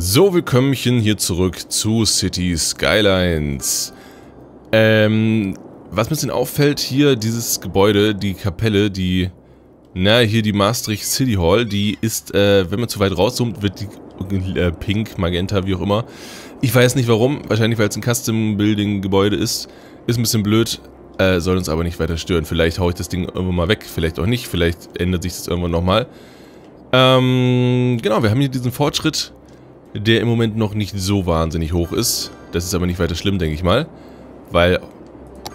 So, willkommenchen hier zurück zu Cities: Skylines. Was mir jetzt auffällt, hier dieses Gebäude, die Kapelle, die, na, hier die Maastricht City Hall, die ist, wenn man zu weit rauszoomt, wird die pink, magenta, wie auch immer. Ich weiß nicht warum, wahrscheinlich weil es ein Custom-Building-Gebäude ist. Ist ein bisschen blöd, soll uns aber nicht weiter stören. Vielleicht haue ich das Ding irgendwann mal weg, vielleicht auch nicht, vielleicht ändert sich das irgendwann nochmal. Genau, wir haben hier diesen Fortschritt, der im Moment noch nicht so wahnsinnig hoch ist. Das ist aber nicht weiter schlimm, denke ich mal. Weil,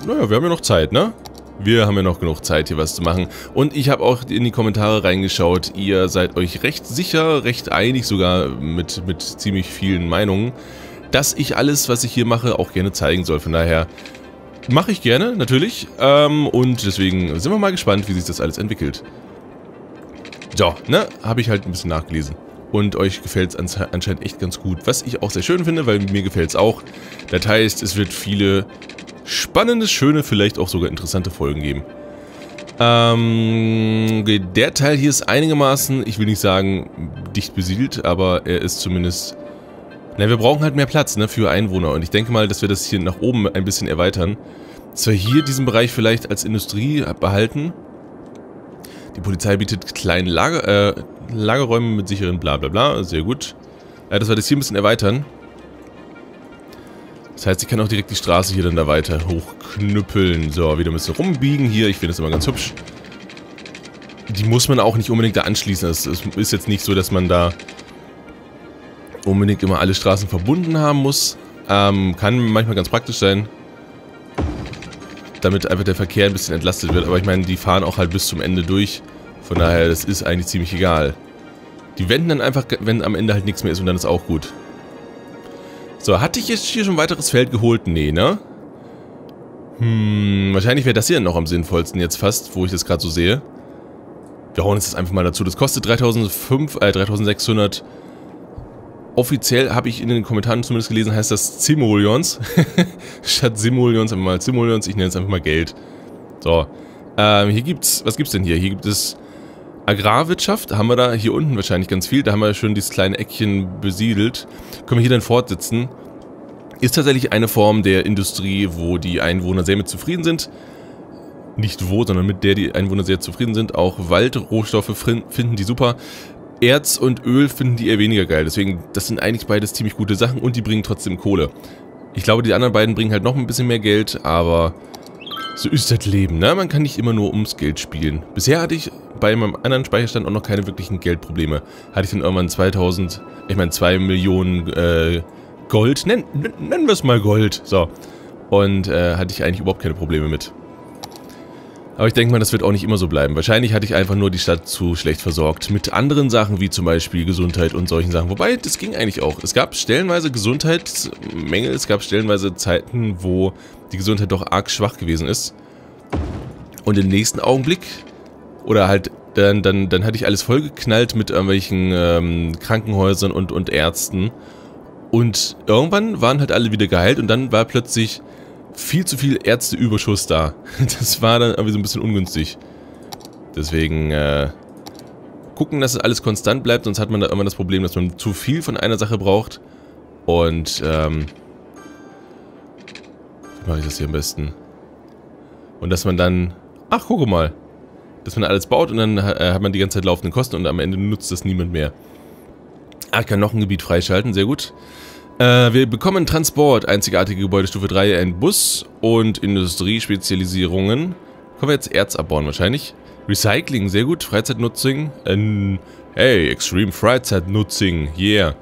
naja, wir haben ja noch Zeit, ne? Wir haben ja noch genug Zeit, hier was zu machen. Und ich habe auch in die Kommentare reingeschaut. Ihr seid euch recht sicher, recht einig sogar mit ziemlich vielen Meinungen, dass ich alles, was ich hier mache, auch gerne zeigen soll. Von daher mache ich gerne, natürlich. Und deswegen sind wir mal gespannt, wie sich das alles entwickelt. So, ne? Habe ich halt ein bisschen nachgelesen. Und euch gefällt es anscheinend echt ganz gut, was ich auch sehr schön finde, weil mir gefällt es auch. Das heißt, es wird viele spannende, schöne, vielleicht auch sogar interessante Folgen geben. Okay, der Teil hier ist einigermaßen, ich will nicht sagen dicht besiedelt, aber er ist zumindest... Na, wir brauchen halt mehr Platz, ne, für Einwohner. Und ich denke mal, dass wir das hier nach oben ein bisschen erweitern. Dass wir hier diesen Bereich vielleicht als Industrie behalten. Die Polizei bietet kleine Lagerräume mit sicheren Blablabla, sehr gut. Dass wir das hier ein bisschen erweitern. Das heißt, ich kann auch direkt die Straße hier dann da weiter hochknüppeln. So, wieder ein bisschen rumbiegen hier. Ich finde das immer ganz hübsch. Die muss man auch nicht unbedingt da anschließen. Es ist jetzt nicht so, dass man da unbedingt immer alle Straßen verbunden haben muss. Kann manchmal ganz praktisch sein, damit einfach der Verkehr ein bisschen entlastet wird. Aber ich meine, die fahren auch halt bis zum Ende durch. Von daher, das ist eigentlich ziemlich egal. Die wenden dann einfach, wenn am Ende halt nichts mehr ist, und dann ist auch gut. So, hatte ich jetzt hier schon ein weiteres Feld geholt? Nee, ne? Wahrscheinlich wäre das hier noch am sinnvollsten jetzt fast, wo ich das gerade so sehe. Wir hauen uns das einfach mal dazu. Das kostet 3600. Offiziell, habe ich in den Kommentaren zumindest gelesen, heißt das Simoleons. Statt Simoleons einfach mal Simoleons. Ich nenne es einfach mal Geld. So. Hier gibt's, was gibt's denn hier? Hier gibt es Agrarwirtschaft, haben wir da hier unten wahrscheinlich ganz viel. Da haben wir schon dieses kleine Eckchen besiedelt. Können wir hier dann fortsetzen. Ist tatsächlich eine Form der Industrie, wo die Einwohner sehr mit zufrieden sind. Nicht wo, sondern mit der die Einwohner sehr zufrieden sind. Auch Waldrohstoffe finden die super. Erz und Öl finden die eher weniger geil. Deswegen, das sind eigentlich beides ziemlich gute Sachen und die bringen trotzdem Kohle. Ich glaube, die anderen beiden bringen halt noch ein bisschen mehr Geld, aber so ist das Leben, ne? Man kann nicht immer nur ums Geld spielen. Bisher hatte ich bei meinem anderen Speicherstand auch noch keine wirklichen Geldprobleme. Hatte ich dann irgendwann 2 Millionen Gold. Nennen wir es mal Gold. So. Und hatte ich eigentlich überhaupt keine Probleme mit. Aber ich denke mal, das wird auch nicht immer so bleiben. Wahrscheinlich hatte ich einfach nur die Stadt zu schlecht versorgt. Mit anderen Sachen, wie zum Beispiel Gesundheit und solchen Sachen. Wobei, das ging eigentlich auch. Es gab stellenweise Gesundheitsmängel. Es gab stellenweise Zeiten, wo die Gesundheit doch arg schwach gewesen ist. Und im nächsten Augenblick, oder halt, dann hatte ich alles vollgeknallt mit irgendwelchen Krankenhäusern und Ärzten. Und irgendwann waren halt alle wieder geheilt und dann war plötzlich viel zu viel Ärzteüberschuss da. Das war dann irgendwie so ein bisschen ungünstig. Deswegen gucken, dass es alles konstant bleibt, sonst hat man da immer das Problem, dass man zu viel von einer Sache braucht. Und wie mache ich das hier am besten? Und dass man dann, ach gucke mal, dass man alles baut und dann hat man die ganze Zeit laufende Kosten und am Ende nutzt das niemand mehr. Ah, ich kann noch ein Gebiet freischalten, sehr gut. Wir bekommen Transport, einzigartige Gebäudestufe 3, ein Bus und Industriespezialisierungen. Können wir jetzt Erz abbauen wahrscheinlich. Recycling, sehr gut. Freizeitnutzung. Hey, Extreme Freizeitnutzung, yeah.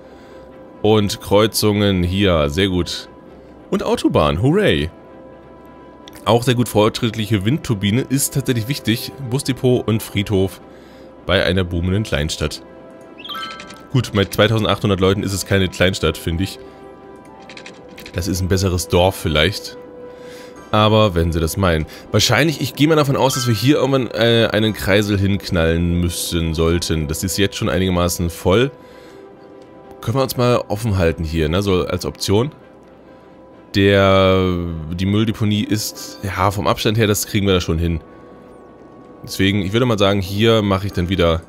Und Kreuzungen hier, sehr gut. Und Autobahn, hooray. Auch sehr gut, fortschrittliche Windturbine ist tatsächlich wichtig. Busdepot und Friedhof bei einer boomenden Kleinstadt. Gut, mit 2800 Leuten ist es keine Kleinstadt, finde ich. Das ist ein besseres Dorf vielleicht. Aber wenn sie das meinen. Wahrscheinlich, ich gehe mal davon aus, dass wir hier irgendwann einen Kreisel hinknallen müssen, sollten. Das ist jetzt schon einigermaßen voll. Können wir uns mal offen halten hier, ne? So als Option. Die Mülldeponie ist, ja, vom Abstand her, das kriegen wir da schon hin. Deswegen, ich würde mal sagen, hier mache ich dann wieder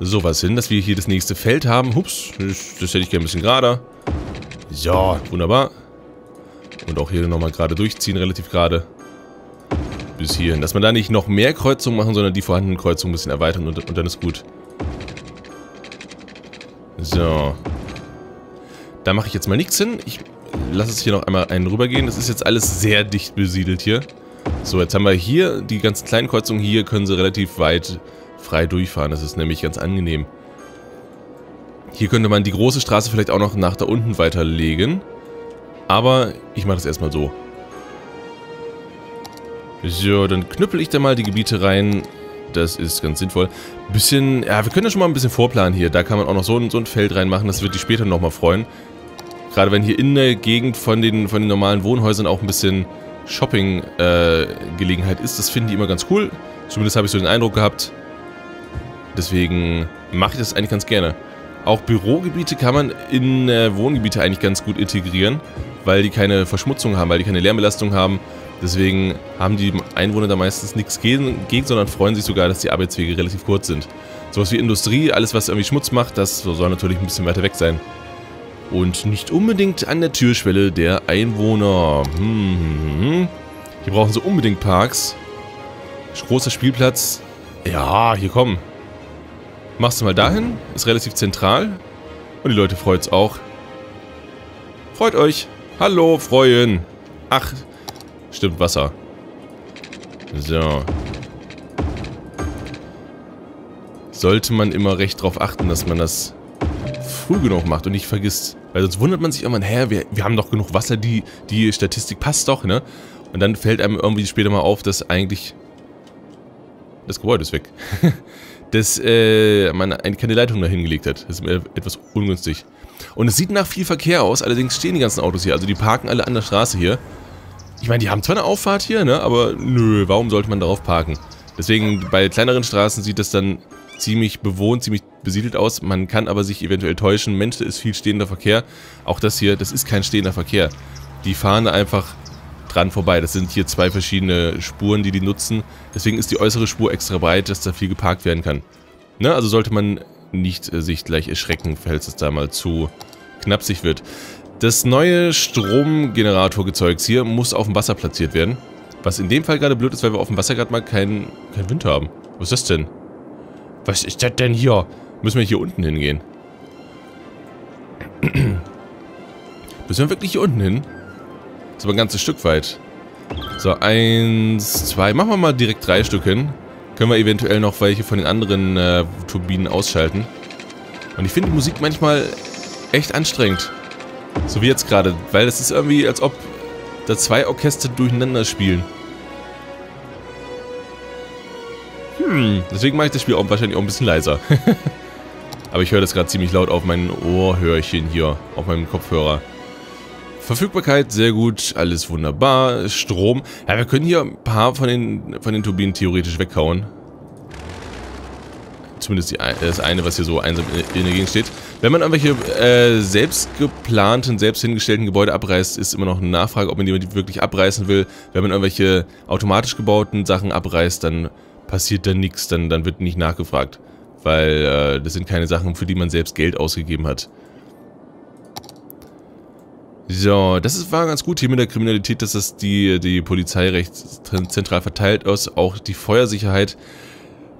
sowas hin, dass wir hier das nächste Feld haben. Hups, das hätte ich gerne ein bisschen gerader. Ja, wunderbar. Und auch hier nochmal gerade durchziehen, relativ gerade. Bis hierhin. Dass man da nicht noch mehr Kreuzungen machen, sondern die vorhandenen Kreuzungen ein bisschen erweitern und dann ist gut. So. Da mache ich jetzt mal nichts hin. Ich lasse es hier noch einmal einen rübergehen. Das ist jetzt alles sehr dicht besiedelt hier. So, jetzt haben wir hier die ganzen kleinen Kreuzungen. Hier können sie relativ weit frei durchfahren. Das ist nämlich ganz angenehm. Hier könnte man die große Straße vielleicht auch noch nach da unten weiterlegen. Aber ich mache das erstmal so. So, dann knüppel ich da mal die Gebiete rein. Das ist ganz sinnvoll. Bisschen, ja, wir können ja schon mal ein bisschen vorplanen hier. Da kann man auch noch so ein Feld reinmachen. Das wird die später nochmal freuen. Gerade wenn hier in der Gegend von den normalen Wohnhäusern auch ein bisschen Shopping-Gelegenheit ist. Das finden die immer ganz cool. Zumindest habe ich so den Eindruck gehabt. Deswegen mache ich das eigentlich ganz gerne. Auch Bürogebiete kann man in Wohngebiete eigentlich ganz gut integrieren, weil die keine Verschmutzung haben, weil die keine Lärmbelastung haben. Deswegen haben die Einwohner da meistens nichts gegen, sondern freuen sich sogar, dass die Arbeitswege relativ kurz sind. Sowas wie Industrie, alles was irgendwie Schmutz macht, das soll natürlich ein bisschen weiter weg sein. Und nicht unbedingt an der Türschwelle der Einwohner. Hier brauchen sie unbedingt Parks. Großer Spielplatz. Ja, hier kommen. Machst du mal dahin, ist relativ zentral und die Leute freut's auch. Freut euch. Hallo, freuen. Ach, stimmt, Wasser. So. Sollte man immer recht drauf achten, dass man das früh genug macht und nicht vergisst. Weil sonst wundert man sich irgendwann, hä, wir haben doch genug Wasser, die Statistik passt doch, ne? Und dann fällt einem irgendwie später mal auf, dass eigentlich das Gebäude ist weg. Dass man keine Leitung dahin gelegt hat. Das ist etwas ungünstig. Und es sieht nach viel Verkehr aus, allerdings stehen die ganzen Autos hier. Also die parken alle an der Straße hier. Ich meine, die haben zwar eine Auffahrt hier, ne? Aber nö, warum sollte man darauf parken? Deswegen, bei kleineren Straßen sieht das dann ziemlich bewohnt, ziemlich besiedelt aus. Man kann aber sich eventuell täuschen. Mensch, da ist viel stehender Verkehr. Auch das hier, das ist kein stehender Verkehr. Die fahren da einfach dran vorbei. Das sind hier zwei verschiedene Spuren, die nutzen. Deswegen ist die äußere Spur extra breit, dass da viel geparkt werden kann. Ne? Also sollte man nicht sich gleich erschrecken, falls es da mal zu knapsig wird. Das neue Stromgeneratorgezeugs hier muss auf dem Wasser platziert werden. Was in dem Fall gerade blöd ist, weil wir auf dem Wasser gerade mal keinen Wind haben. Was ist das denn? Was ist das denn hier? Müssen wir hier unten hingehen? Müssen wir wirklich hier unten hin? Das ist aber ein ganzes Stück weit. So, 1, 2. Machen wir mal direkt 3 Stück hin. Können wir eventuell noch welche von den anderen Turbinen ausschalten. Und ich finde die Musik manchmal echt anstrengend. So wie jetzt gerade. Weil es ist irgendwie, als ob da 2 Orchester durcheinander spielen. Deswegen mache ich das Spiel auch wahrscheinlich auch ein bisschen leiser. Aber ich höre das gerade ziemlich laut auf meinen Ohrhörchen hier. Auf meinem Kopfhörer. Verfügbarkeit, sehr gut, alles wunderbar. Strom. Ja, wir können hier ein paar von den Turbinen theoretisch weghauen. Zumindest das eine, was hier so einsam in der Gegend steht. Wenn man irgendwelche selbst geplanten, selbst hingestellten Gebäude abreißt, ist immer noch eine Nachfrage, ob man die wirklich abreißen will. Wenn man irgendwelche automatisch gebauten Sachen abreißt, dann passiert da nichts, dann wird nicht nachgefragt. Weil das sind keine Sachen, für die man selbst Geld ausgegeben hat. So, war ganz gut hier mit der Kriminalität, dass das die Polizei recht zentral verteilt ist. Auch die Feuersicherheit.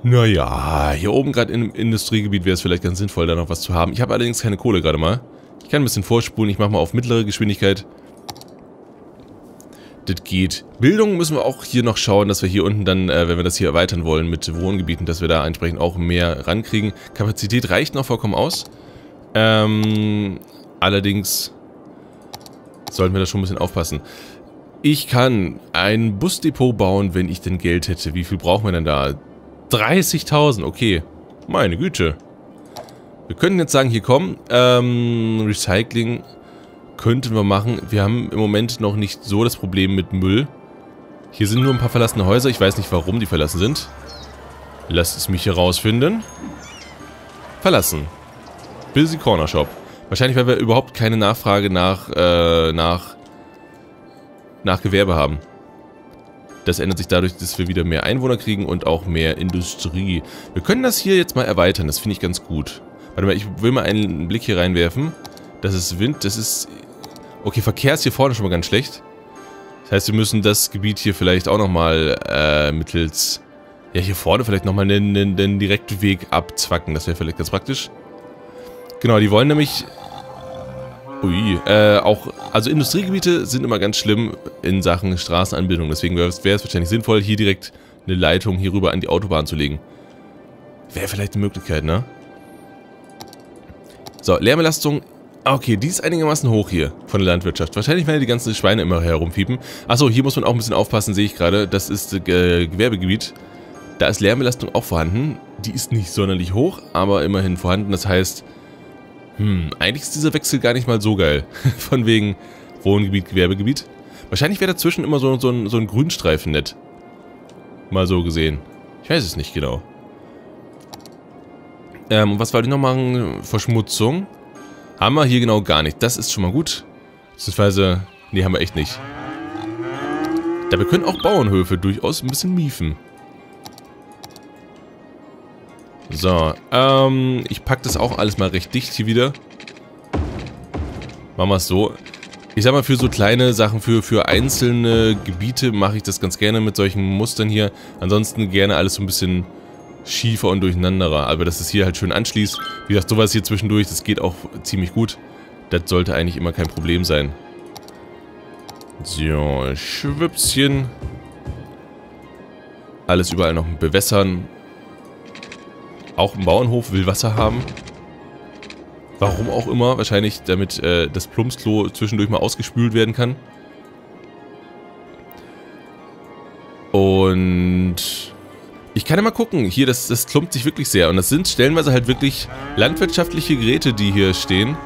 Naja, hier oben gerade im Industriegebiet wäre es vielleicht ganz sinnvoll, da noch was zu haben. Ich habe allerdings keine Kohle gerade mal. Ich kann ein bisschen vorspulen. Ich mache mal auf mittlere Geschwindigkeit. Das geht. Bildung müssen wir auch hier noch schauen, dass wir hier unten dann, wenn wir das hier erweitern wollen mit Wohngebieten, dass wir da entsprechend auch mehr rankriegen. Kapazität reicht noch vollkommen aus. Allerdings sollten wir da schon ein bisschen aufpassen. Ich kann ein Busdepot bauen, wenn ich denn Geld hätte. Wie viel brauchen wir denn da? 30.000, okay. Meine Güte. Wir können jetzt sagen, hier kommen. Recycling könnten wir machen. Wir haben im Moment noch nicht so das Problem mit Müll. Hier sind nur ein paar verlassene Häuser. Ich weiß nicht, warum die verlassen sind. Lasst es mich herausfinden. Verlassen. Busy Corner Shop. Wahrscheinlich, weil wir überhaupt keine Nachfrage nach Gewerbe haben. Das ändert sich dadurch, dass wir wieder mehr Einwohner kriegen und auch mehr Industrie. Wir können das hier jetzt mal erweitern, das finde ich ganz gut. Warte mal, ich will mal einen Blick hier reinwerfen. Das ist Wind, das ist... Okay, Verkehr ist hier vorne schon mal ganz schlecht. Das heißt, wir müssen das Gebiet hier vielleicht auch nochmal mittels... Ja, hier vorne vielleicht nochmal einen direkten Weg abzwacken. Das wäre vielleicht ganz praktisch. Genau, die wollen nämlich... Ui, auch... Also Industriegebiete sind immer ganz schlimm in Sachen Straßenanbindung. Deswegen wäre es wahrscheinlich sinnvoll, hier direkt eine Leitung hier rüber an die Autobahn zu legen. Wäre vielleicht eine Möglichkeit, ne? So, Lärmbelastung... Okay, die ist einigermaßen hoch hier von der Landwirtschaft. Wahrscheinlich werden die ganzen Schweine immer herumfiepen. Achso, hier muss man auch ein bisschen aufpassen, sehe ich gerade. Das ist Gewerbegebiet. Da ist Lärmbelastung auch vorhanden. Die ist nicht sonderlich hoch, aber immerhin vorhanden. Das heißt, eigentlich ist dieser Wechsel gar nicht mal so geil. Von wegen Wohngebiet, Gewerbegebiet. Wahrscheinlich wäre dazwischen immer so ein Grünstreifen nett. Mal so gesehen. Ich weiß es nicht genau. Was wollte ich noch machen? Verschmutzung. Haben wir hier genau gar nicht. Das ist schon mal gut. Beziehungsweise, nee, haben wir echt nicht. Da wir können auch Bauernhöfe durchaus ein bisschen miefen. So, ich packe das auch alles mal recht dicht hier wieder. Machen wir es so. Ich sag mal, für so kleine Sachen, für einzelne Gebiete mache ich das ganz gerne mit solchen Mustern hier. Ansonsten gerne alles so ein bisschen... schiefer und durcheinanderer, aber dass es hier halt schön anschließt. Wie gesagt, sowas hier zwischendurch, das geht auch ziemlich gut. Das sollte eigentlich immer kein Problem sein. So, Schwipschen. Alles überall noch bewässern. Auch ein Bauernhof will Wasser haben. Warum auch immer, wahrscheinlich damit das Plumpsklo zwischendurch mal ausgespült werden kann. Und... Ich kann ja mal gucken, hier, das klumpt sich wirklich sehr. Und das sind stellenweise halt wirklich landwirtschaftliche Geräte, die hier stehen.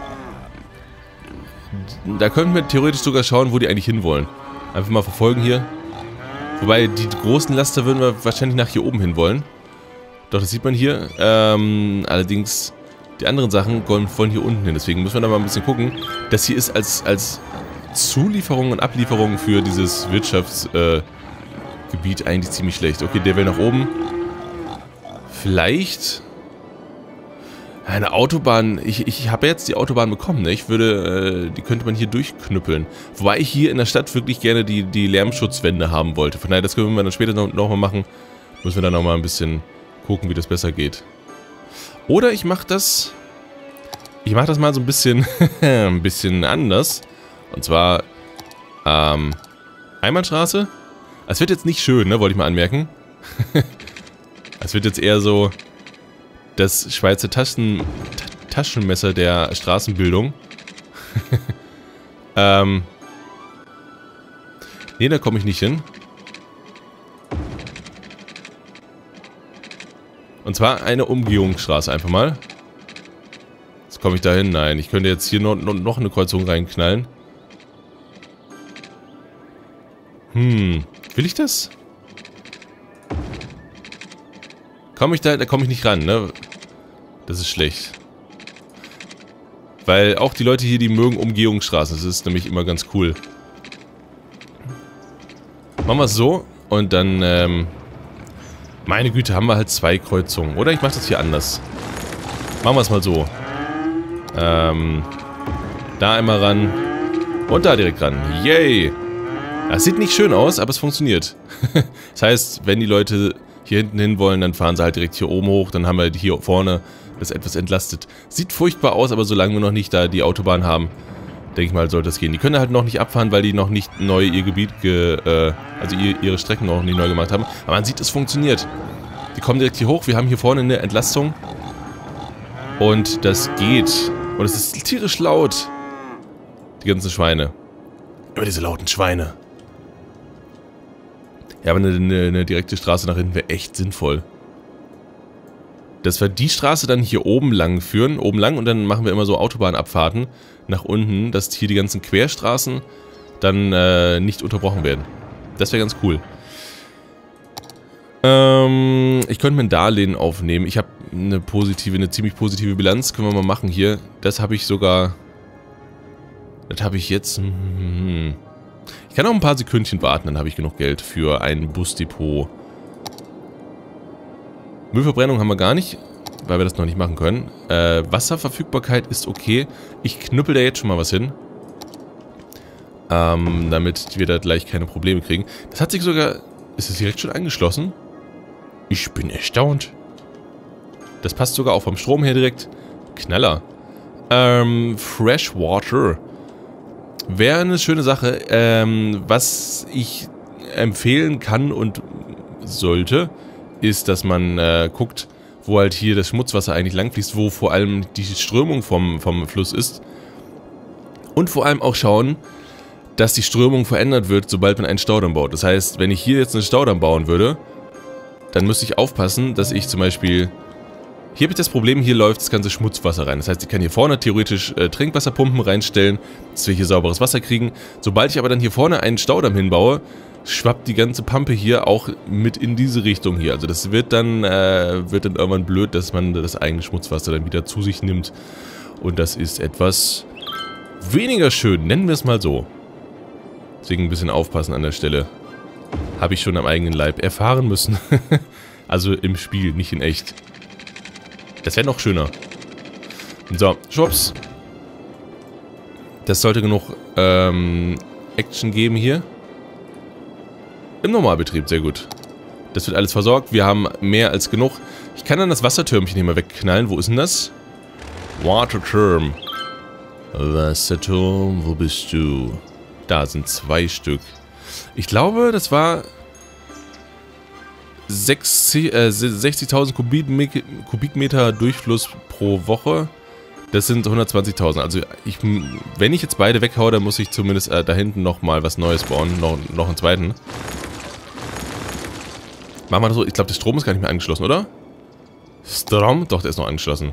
Da könnten wir theoretisch sogar schauen, wo die eigentlich hinwollen. Einfach mal verfolgen hier. Wobei, die großen Laster würden wir wahrscheinlich nach hier oben hinwollen. Doch, das sieht man hier. Allerdings, die anderen Sachen wollen hier unten hin. Deswegen müssen wir da mal ein bisschen gucken. Das hier ist als Zulieferung und Ablieferung für dieses Wirtschafts... Gebiet eigentlich ziemlich schlecht. Okay, der will nach oben. Vielleicht eine Autobahn. Ich habe jetzt die Autobahn bekommen, ne? Ich würde, die könnte man hier durchknüppeln. Wobei ich hier in der Stadt wirklich gerne die Lärmschutzwände haben wollte. Von daher, das können wir dann später nochmal machen. Müssen wir dann nochmal ein bisschen gucken, wie das besser geht. Oder ich mache das. Ich mache das mal so ein bisschen ein bisschen anders. Und zwar Einbahnstraße. Es wird jetzt nicht schön, ne? Wollte ich mal anmerken. Es wird jetzt eher so das Schweizer Taschenmesser der Straßenbildung. Nee, da komme ich nicht hin. Und zwar eine Umgehungsstraße einfach mal. Jetzt komme ich da hin. Nein, ich könnte jetzt hier noch eine Kreuzung reinknallen. Will ich das? Da komme ich nicht ran, ne? Das ist schlecht. Weil auch die Leute hier, die mögen Umgehungsstraßen. Das ist nämlich immer ganz cool. Machen wir es so und dann, meine Güte, haben wir halt zwei Kreuzungen. Oder ich mache das hier anders. Machen wir es mal so. Da einmal ran und da direkt ran. Yay! Das sieht nicht schön aus, aber es funktioniert. Das heißt, wenn die Leute hier hinten hin wollen, dann fahren sie halt direkt hier oben hoch. Dann haben wir hier vorne das etwas entlastet. Sieht furchtbar aus, aber solange wir noch nicht da die Autobahn haben, denke ich mal, sollte das gehen. Die können halt noch nicht abfahren, weil die noch nicht neu ihr Gebiet, ihre Strecken noch nicht neu gemacht haben. Aber man sieht, es funktioniert. Die kommen direkt hier hoch. Wir haben hier vorne eine Entlastung. Und das geht. Und es ist tierisch laut. Die ganzen Schweine. Über diese lauten Schweine. Ja, aber eine direkte Straße nach hinten wäre echt sinnvoll. Dass wir die Straße dann hier oben lang führen, und dann machen wir immer so Autobahnabfahrten nach unten, dass hier die ganzen Querstraßen dann nicht unterbrochen werden. Das wäre ganz cool. Ich könnte mir ein Darlehen aufnehmen. Ich habe eine ziemlich positive Bilanz, können wir mal machen hier. Das habe ich sogar... Das habe ich jetzt... Ich kann auch ein paar Sekündchen warten, dann habe ich genug Geld für ein Busdepot. Müllverbrennung haben wir gar nicht, weil wir das noch nicht machen können. Wasserverfügbarkeit ist okay. Ich knüppel da jetzt schon mal was hin. Damit wir da gleich keine Probleme kriegen. Das hat sich sogar... Ist es direkt schon angeschlossen? Ich bin erstaunt. Das passt sogar auch vom Strom her direkt. Knaller. Freshwater. Wäre eine schöne Sache. Was ich empfehlen kann und sollte, ist, dass man guckt, wo halt hier das Schmutzwasser eigentlich langfließt, wo vor allem die Strömung vom Fluss ist. Und vor allem auch schauen, dass die Strömung verändert wird, sobald man einen Staudamm baut. Das heißt, wenn ich hier jetzt einen Staudamm bauen würde, dann müsste ich aufpassen, dass ich zum Beispiel... Hier habe ich das Problem, hier läuft das ganze Schmutzwasser rein. Das heißt, ich kann hier vorne theoretisch Trinkwasserpumpen reinstellen, dass wir hier sauberes Wasser kriegen. Sobald ich aber dann hier vorne einen Staudamm hinbaue, schwappt die ganze Pampe hier auch mit in diese Richtung hier. Also das wird dann irgendwann blöd, dass man das eigene Schmutzwasser dann wieder zu sich nimmt. Und das ist etwas weniger schön, nennen wir es mal so. Deswegen ein bisschen aufpassen an der Stelle. Habe ich schon am eigenen Leib erfahren müssen. Also im Spiel, nicht in echt. Das wäre noch schöner. So, schwupps. Das sollte genug Action geben hier. Im Normalbetrieb, sehr gut. Das wird alles versorgt. Wir haben mehr als genug. Ich kann dann das Wassertürmchen hier mal wegknallen. Wo ist denn das? Waterturm. Wasserturm, wo bist du? Da sind 2 Stück. Ich glaube, das war 60.000 Kubikmeter Durchfluss pro Woche. Das sind 120.000. Also wenn ich jetzt beide weghaue, dann muss ich zumindest da hinten nochmal was Neues bauen. Noch einen zweiten. Machen wir das so. Ich glaube, der Strom ist gar nicht mehr angeschlossen, oder? Strom? Doch, der ist noch angeschlossen.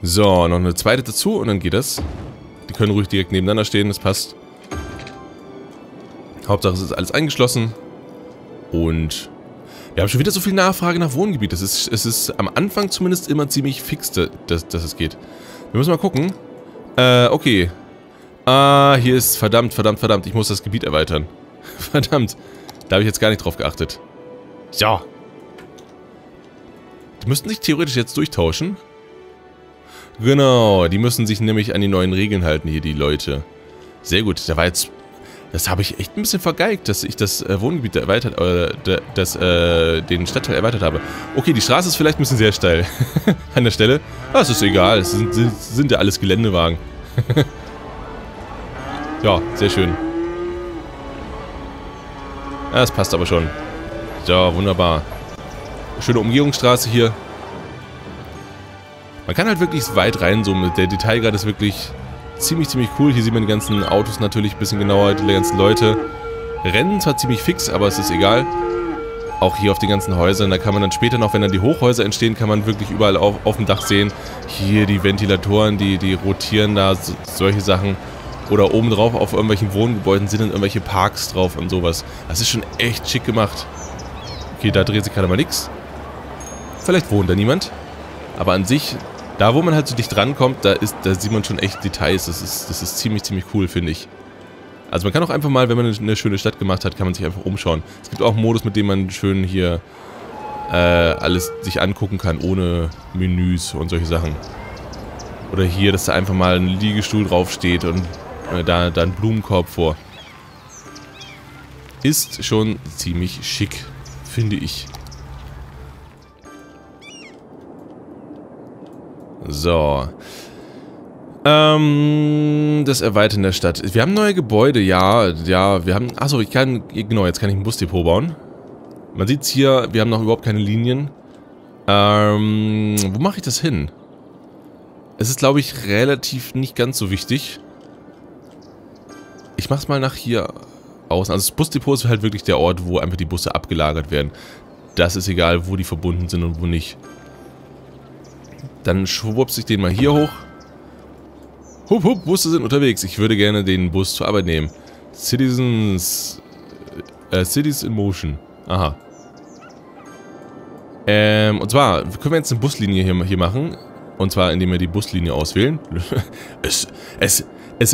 So, noch eine zweite dazu und dann geht das. Die können ruhig direkt nebeneinander stehen, das passt. Hauptsache es ist alles eingeschlossen. Und wir haben schon wieder so viel Nachfrage nach Wohngebiet. Es ist am Anfang zumindest immer ziemlich fix, dass es geht. Wir müssen mal gucken. Okay. Ah, hier ist verdammt. Ich muss das Gebiet erweitern. Verdammt. Da habe ich jetzt gar nicht drauf geachtet. Ja. Die müssten sich theoretisch jetzt durchtauschen. Genau, die müssen sich nämlich an die neuen Regeln halten hier, die Leute. Sehr gut, da war jetzt... Das habe ich echt ein bisschen vergeigt, dass ich das Wohngebiet erweitert... den Stadtteil erweitert habe. Okay, die Straße ist vielleicht ein bisschen sehr steil. An der Stelle. Das ist egal, es sind ja alles Geländewagen. Ja, sehr schön. Das passt aber schon. Ja, wunderbar. Schöne Umgehungsstraße hier. Man kann halt wirklich weit reinzoomen. Der Detailgrad ist wirklich ziemlich cool. Hier sieht man die ganzen Autos natürlich ein bisschen genauer, die ganzen Leute. Rennen zwar ziemlich fix, aber es ist egal. Auch hier auf den ganzen Häusern, da kann man dann später noch, wenn dann die Hochhäuser entstehen, kann man wirklich überall auf dem Dach sehen. Hier die Ventilatoren, die rotieren da, solche Sachen. Oder obendrauf auf irgendwelchen Wohngebäuden sind dann irgendwelche Parks drauf und sowas. Das ist schon echt schick gemacht. Okay, da dreht sich gerade mal nichts. Vielleicht wohnt da niemand. Aber an sich... Da, wo man halt so dicht rankommt, da sieht man schon echt Details. Das ist ziemlich cool, finde ich. Also man kann auch einfach mal, wenn man eine schöne Stadt gemacht hat, kann man sich einfach umschauen. Es gibt auch einen Modus, mit dem man schön hier alles sich angucken kann, ohne Menüs und solche Sachen. Oder hier, dass da einfach mal ein Liegestuhl draufsteht und da ein Blumenkorb vor. Ist schon ziemlich schick, finde ich. So. Das Erweitern der Stadt. Wir haben neue Gebäude, ja, wir haben... Achso, ich kann... Genau, jetzt kann ich ein Busdepot bauen. Man sieht es hier, wir haben noch überhaupt keine Linien. Wo mache ich das hin? Es ist, glaube ich, relativ nicht ganz so wichtig. Ich mache es mal nach hier außen. Also das Busdepot ist halt wirklich der Ort, wo einfach die Busse abgelagert werden. Das ist egal, wo die verbunden sind und wo nicht. Dann schwupps ich den mal hier hoch. Hup, hup, Busse sind unterwegs. Ich würde gerne den Bus zur Arbeit nehmen. Cities in Motion. Aha. Und zwar können wir jetzt eine Buslinie hier machen. Und zwar, indem wir die Buslinie auswählen. Es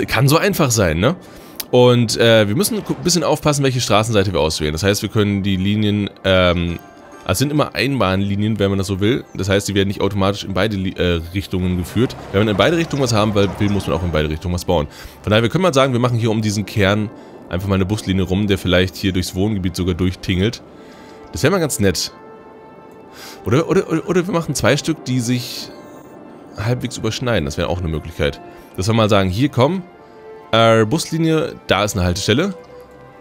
kann so einfach sein, ne? Und wir müssen ein bisschen aufpassen, welche Straßenseite wir auswählen. Das heißt, wir können die Linien... es sind immer Einbahnlinien, wenn man das so will. Das heißt, die werden nicht automatisch in beide Richtungen geführt. Wenn man in beide Richtungen was haben will, muss man auch in beide Richtungen was bauen. Von daher, wir können mal sagen, wir machen hier um diesen Kern einfach mal eine Buslinie rum, der vielleicht hier durchs Wohngebiet sogar durchtingelt. Das wäre mal ganz nett. Oder wir machen zwei Stück, die sich halbwegs überschneiden. Das wäre auch eine Möglichkeit. Dass wir mal sagen, hier komm, Buslinie, da ist eine Haltestelle.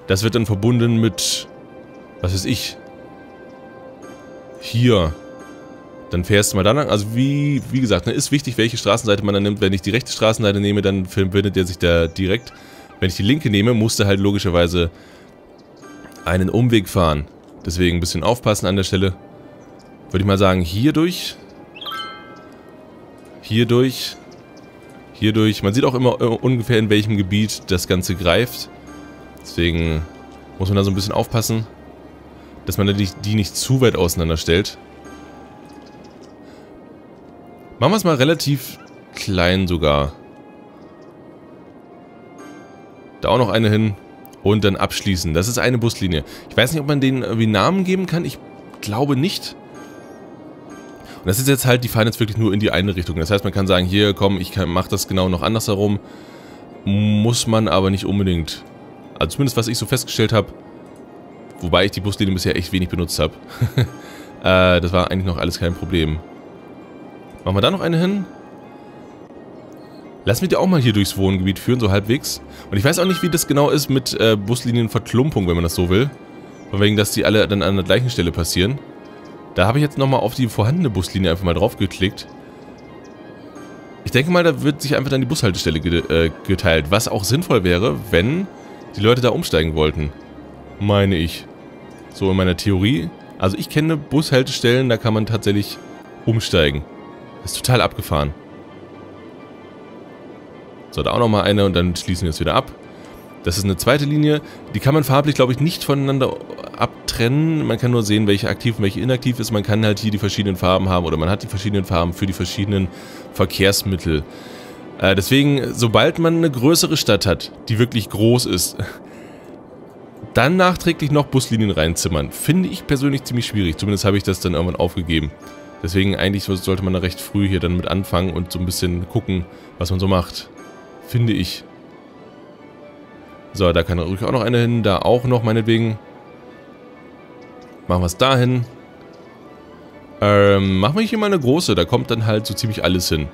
Das wird dann verbunden mit, was weiß ich, hier. Dann fährst du mal da lang. Also wie gesagt, ne, ist wichtig, welche Straßenseite man dann nimmt. Wenn ich die rechte Straßenseite nehme, dann verbindet er sich da direkt. Wenn ich die linke nehme, musst du halt logischerweise einen Umweg fahren. Deswegen ein bisschen aufpassen an der Stelle. Würde ich mal sagen, hier durch. Hier durch. Hier durch. Man sieht auch immer ungefähr, in welchem Gebiet das Ganze greift. Deswegen muss man da so ein bisschen aufpassen, dass man die nicht zu weit auseinander stellt. Machen wir es mal relativ klein sogar. Da auch noch eine hin. Und dann abschließen. Das ist eine Buslinie. Ich weiß nicht, ob man denen irgendwie Namen geben kann. Ich glaube nicht. Und das ist jetzt halt, die fahren jetzt wirklich nur in die eine Richtung. Das heißt, man kann sagen, hier, komm, ich mache das genau noch andersherum. Muss man aber nicht unbedingt. Also zumindest, was ich so festgestellt habe. Wobei ich die Buslinie bisher echt wenig benutzt habe. Das war eigentlich noch alles kein Problem. Machen wir da noch eine hin? Lass mich die auch mal hier durchs Wohngebiet führen, so halbwegs. Und ich weiß auch nicht, wie das genau ist mit Buslinienverklumpung, wenn man das so will. Von wegen, dass die alle dann an der gleichen Stelle passieren. Da habe ich jetzt nochmal auf die vorhandene Buslinie einfach mal drauf geklickt. Ich denke mal, da wird sich einfach dann die Bushaltestelle geteilt. Was auch sinnvoll wäre, wenn die Leute da umsteigen wollten. Meine ich. So in meiner Theorie. Also ich kenne Bushaltestellen, da kann man tatsächlich umsteigen. Das ist total abgefahren. So, da auch nochmal eine und dann schließen wir es wieder ab. Das ist eine zweite Linie. Die kann man farblich, glaube ich, nicht voneinander abtrennen. Man kann nur sehen, welche aktiv und welche inaktiv ist. Man kann halt hier die verschiedenen Farben haben oder man hat die verschiedenen Farben für die verschiedenen Verkehrsmittel. Deswegen, sobald man eine größere Stadt hat, die wirklich groß ist, dann nachträglich noch Buslinien reinzimmern. Finde ich persönlich ziemlich schwierig. Zumindest habe ich das dann irgendwann aufgegeben. Deswegen eigentlich sollte man da recht früh hier dann mit anfangen und so ein bisschen gucken, was man so macht. Finde ich. So, da kann ruhig auch noch eine hin. Da auch noch meinetwegen. Machen wir es da hin. Machen wir hier mal eine große. Da kommt dann halt so ziemlich alles hin.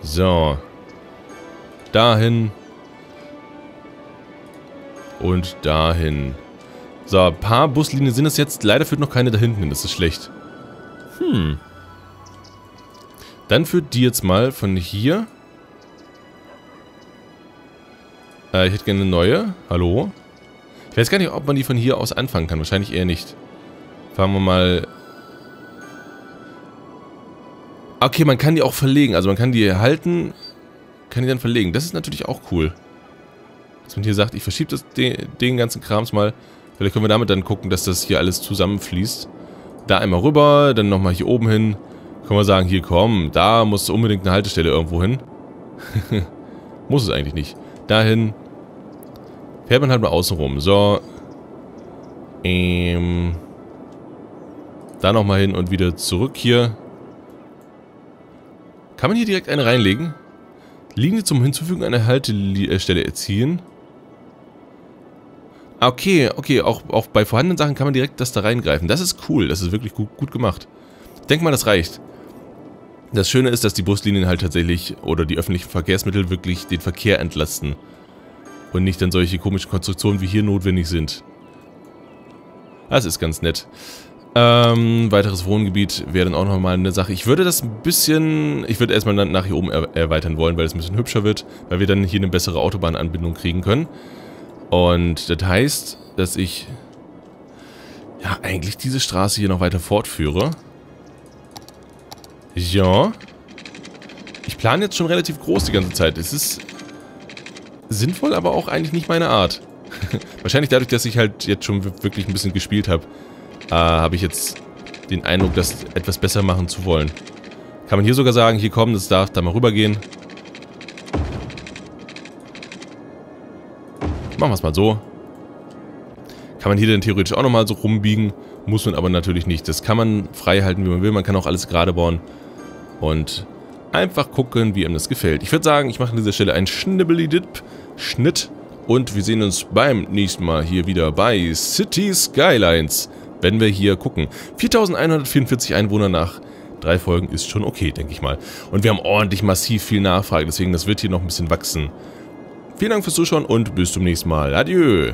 So. Dahin. Und dahin. So, ein paar Buslinien sind es jetzt. Leider führt noch keine da hinten hin. Das ist schlecht. Dann führt die jetzt mal von hier. Ich hätte gerne eine neue. Hallo? Ich weiß gar nicht, ob man die von hier aus anfangen kann. Wahrscheinlich eher nicht. Fahren wir mal... Okay, man kann die auch verlegen. Also man kann die halten, kann die dann verlegen. Das ist natürlich auch cool. Dass man hier sagt, ich verschiebe den ganzen Krams mal. Vielleicht können wir damit dann gucken, dass das hier alles zusammenfließt. Da einmal rüber, dann nochmal hier oben hin. Können wir sagen, hier komm, da muss unbedingt eine Haltestelle irgendwo hin. Muss es eigentlich nicht. Dahin. Fährt man halt mal außen rum. So. Da nochmal hin und wieder zurück hier. Kann man hier direkt eine reinlegen? Linie zum Hinzufügen einer Haltestelle erzielen. Okay, auch bei vorhandenen Sachen kann man direkt das da reingreifen. Das ist cool, das ist wirklich gut gemacht. Ich denke mal, das reicht. Das Schöne ist, dass die Buslinien halt tatsächlich, oder die öffentlichen Verkehrsmittel wirklich den Verkehr entlasten. Und nicht dann solche komischen Konstruktionen wie hier notwendig sind. Das ist ganz nett. Weiteres Wohngebiet wäre dann auch nochmal eine Sache. Ich würde das ein bisschen... Ich würde erstmal nach hier oben erweitern wollen, weil es ein bisschen hübscher wird. Weil wir dann hier eine bessere Autobahnanbindung kriegen können. Und das heißt, dass ich... Ja, eigentlich diese Straße hier noch weiter fortführe. Ja. Ich plane jetzt schon relativ groß die ganze Zeit. Es ist sinnvoll, aber auch eigentlich nicht meine Art. Wahrscheinlich dadurch, dass ich halt jetzt schon wirklich ein bisschen gespielt habe. Habe ich jetzt den Eindruck, das etwas besser machen zu wollen. Kann man hier sogar sagen, hier kommen, das darf da mal rübergehen. Machen wir es mal so. Kann man hier dann theoretisch auch nochmal so rumbiegen. Muss man aber natürlich nicht. Das kann man frei halten, wie man will. Man kann auch alles gerade bauen. Und einfach gucken, wie einem das gefällt. Ich würde sagen, ich mache an dieser Stelle einen Schnibbeli-Dip-Schnitt. Und wir sehen uns beim nächsten Mal hier wieder bei City Skylines. Wenn wir hier gucken. 4144 Einwohner nach 3 Folgen ist schon okay, denke ich mal. Und wir haben ordentlich massiv viel Nachfrage. Deswegen, das wird hier noch ein bisschen wachsen. Vielen Dank fürs Zuschauen und bis zum nächsten Mal. Adieu!